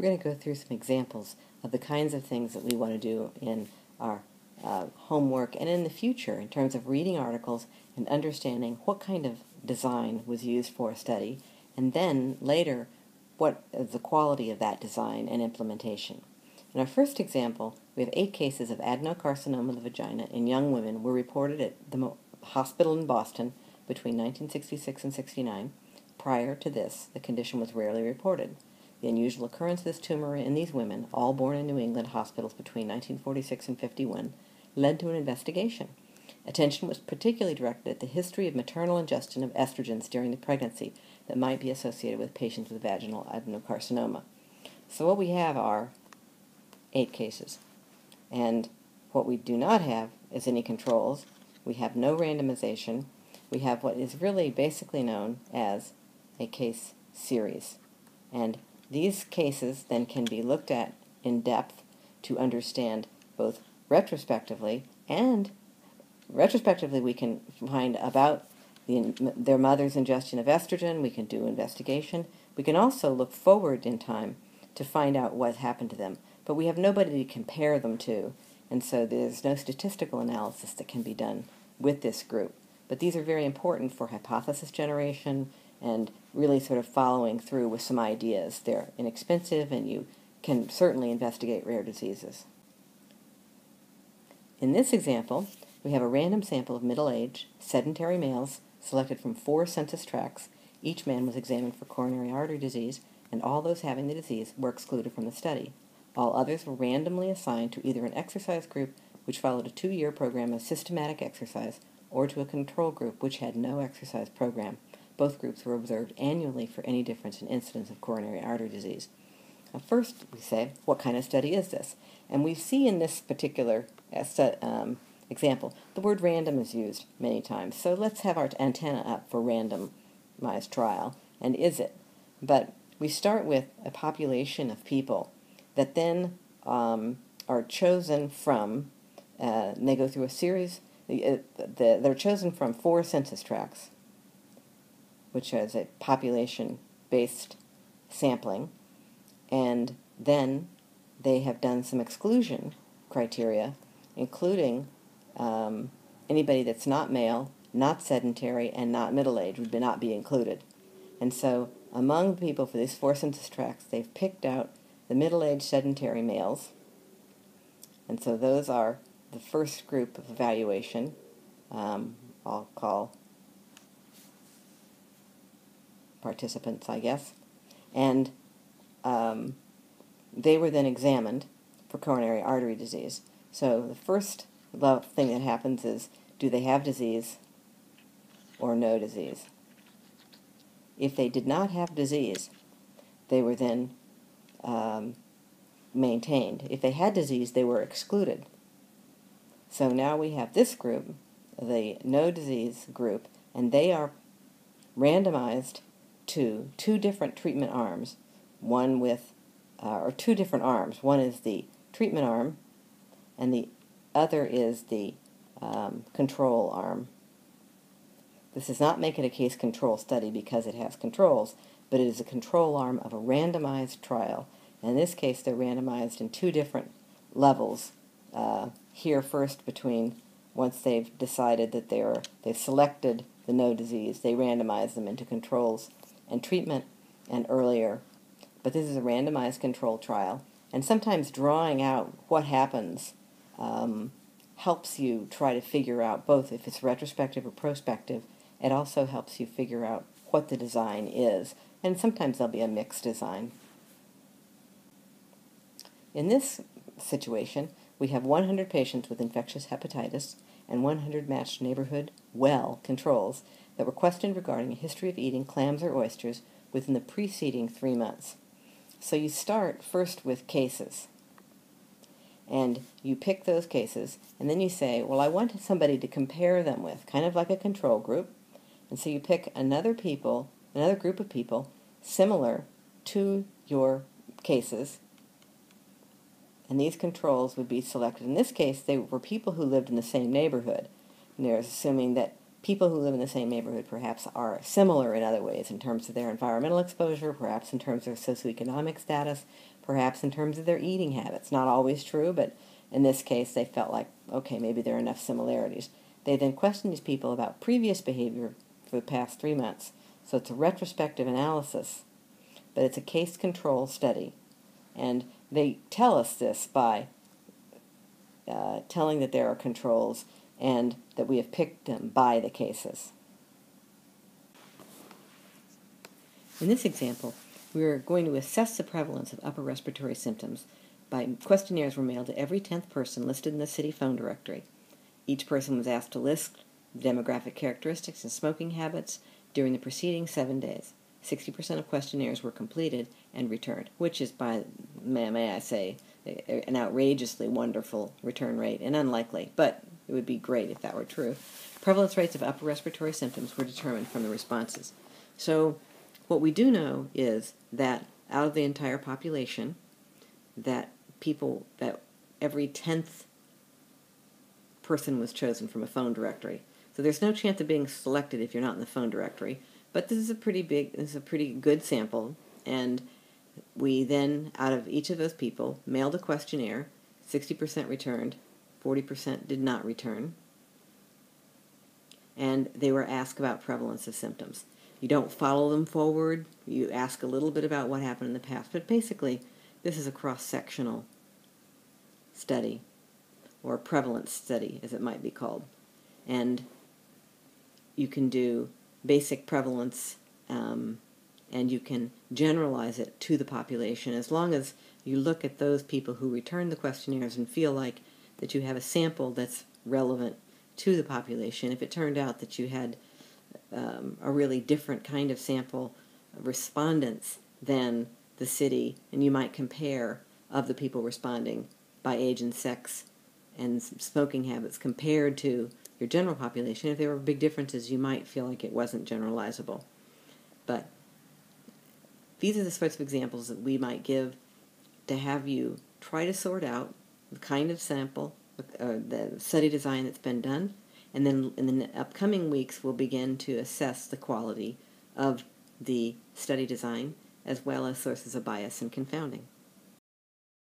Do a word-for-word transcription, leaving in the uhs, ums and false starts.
We're going to go through some examples of the kinds of things that we want to do in our uh, homework and in the future in terms of reading articles and understanding what kind of design was used for a study, and then later what is the quality of that design and implementation. In our first example, we have eight cases of adenocarcinoma of the vagina in young women were reported at the hospital in Boston between nineteen sixty-six and sixty-nine. Prior to this, the condition was rarely reported. The unusual occurrence of this tumor in these women, all born in New England hospitals between nineteen forty-six and fifty-one, led to an investigation. Attention was particularly directed at the history of maternal ingestion of estrogens during the pregnancy that might be associated with patients with vaginal adenocarcinoma. So what we have are eight cases. And what we do not have is any controls. We have no randomization. We have what is really basically known as a case series. And these cases then can be looked at in depth to understand both retrospectively and retrospectively we can find about the, their mother's ingestion of estrogen. We can do investigation. We can also look forward in time to find out what happened to them. But we have nobody to compare them to, and so there's no statistical analysis that can be done with this group. But these are very important for hypothesis generation and really sort of following through with some ideas. They're inexpensive, and you can certainly investigate rare diseases. In this example, we have a random sample of middle-aged, sedentary males selected from four census tracts. Each man was examined for coronary artery disease, and all those having the disease were excluded from the study. All others were randomly assigned to either an exercise group, which followed a two-year program of systematic exercise, or to a control group, which had no exercise program. Both groups were observed annually for any difference in incidence of coronary artery disease. Now first, we say, what kind of study is this? And we see in this particular um, example, the word random is used many times. So let's have our antenna up for randomized trial, and is it? But we start with a population of people that then um, are chosen from, uh, and they go through a series, uh, they're chosen from four census tracts, which is a population-based sampling, and then they have done some exclusion criteria, including um, anybody that's not male, not sedentary, and not middle-aged would not be included. And so among people for these four census tracts, they've picked out the middle-aged sedentary males, and so those are the first group of evaluation. um, I'll call participants, I guess, and um, they were then examined for coronary artery disease. So the first thing that happens is, do they have disease or no disease? If they did not have disease, they were then um, maintained. If they had disease, they were excluded. So now we have this group, the no disease group, and they are randomized to two different treatment arms, one with, uh, or two different arms. One is the treatment arm, and the other is the um, control arm. This does not make it a case control study because it has controls, but it is a control arm of a randomized trial. And in this case, they're randomized in two different levels. Uh, here first between, once they've decided that they are, they've selected the no disease, they randomize them into controls and treatment and earlier. But this is a randomized control trial, and sometimes drawing out what happens um, helps you try to figure out both if it's retrospective or prospective. It also helps you figure out what the design is, and sometimes there'll be a mixed design. In this situation, we have one hundred patients with infectious hepatitis and one hundred matched neighborhood well controls that were questioned regarding a history of eating clams or oysters within the preceding three months. So you start first with cases, and you pick those cases, and then you say, well, I want somebody to compare them with, kind of like a control group. And so you pick another people, another group of people similar to your cases, and these controls would be selected. In this case, they were people who lived in the same neighborhood, and they're assuming that people who live in the same neighborhood perhaps are similar in other ways in terms of their environmental exposure, perhaps in terms of socioeconomic status, perhaps in terms of their eating habits. Not always true, but in this case they felt like, okay, maybe there are enough similarities. They then questioned these people about previous behavior for the past three months. So it's a retrospective analysis, but it's a case control study. And they tell us this by uh, telling that there are controls and that we have picked them by the cases. In this example, we are going to assess the prevalence of upper respiratory symptoms by questionnaires were mailed to every tenth person listed in the city phone directory. Each person was asked to list demographic characteristics and smoking habits during the preceding seven days. sixty percent of questionnaires were completed and returned, which is, by, may I say, an outrageously wonderful return rate, and unlikely, but it would be great if that were true. Prevalence rates of upper respiratory symptoms were determined from the responses. So what we do know is that out of the entire population, that people, that every tenth person was chosen from a phone directory. So there's no chance of being selected if you're not in the phone directory. But this is a pretty big, this is a pretty good sample, and we then, out of each of those people, mailed a questionnaire. sixty percent returned, forty percent did not return, and they were asked about prevalence of symptoms. You don't follow them forward, you ask a little bit about what happened in the past, but basically this is a cross-sectional study, or prevalence study as it might be called, and you can do basic prevalence, um, and you can generalize it to the population as long as you look at those people who return the questionnaires and feel like that you have a sample that's relevant to the population. If it turned out that you had um, a really different kind of sample of respondents than the city, and you might compare of the people responding by age and sex and smoking habits compared to your general population, if there were big differences, you might feel like it wasn't generalizable. But these are the sorts of examples that we might give to have you try to sort out the kind of sample, uh, the study design that's been done, and then in the upcoming weeks we'll begin to assess the quality of the study design as well as sources of bias and confounding.